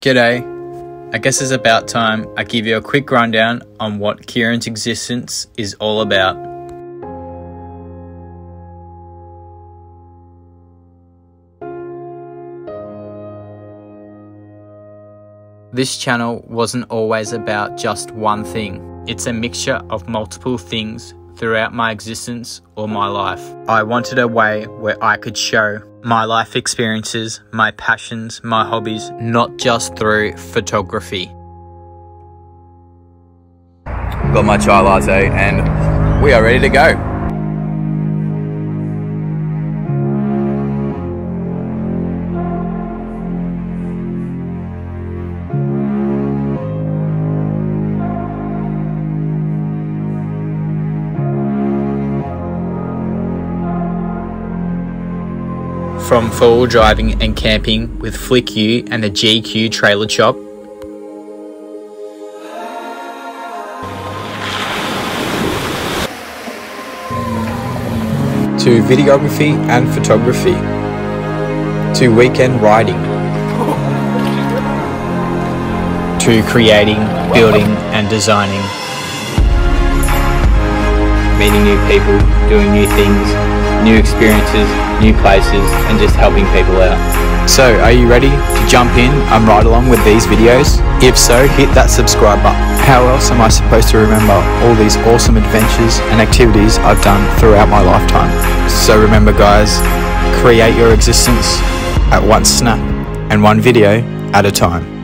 G'day, I guess it's about time I give you a quick rundown on what Kieran's Existence is all about. This channel wasn't always about just one thing. It's a mixture of multiple things throughout my existence or my life. I wanted a way where I could show my life experiences, my passions, my hobbies, not just through photography. Got my chai latte and we are ready to go. From four-wheel driving and camping with FlickU and the GQ trailer shop, to videography and photography, to weekend riding, to creating, building and designing, meeting new people, doing new things, new experiences, new places, and just helping people out. So, are you ready to jump in and ride along with these videos? If so, hit that subscribe button. How else am I supposed to remember all these awesome adventures and activities I've done throughout my lifetime? So remember guys, create your existence at one snap and one video at a time.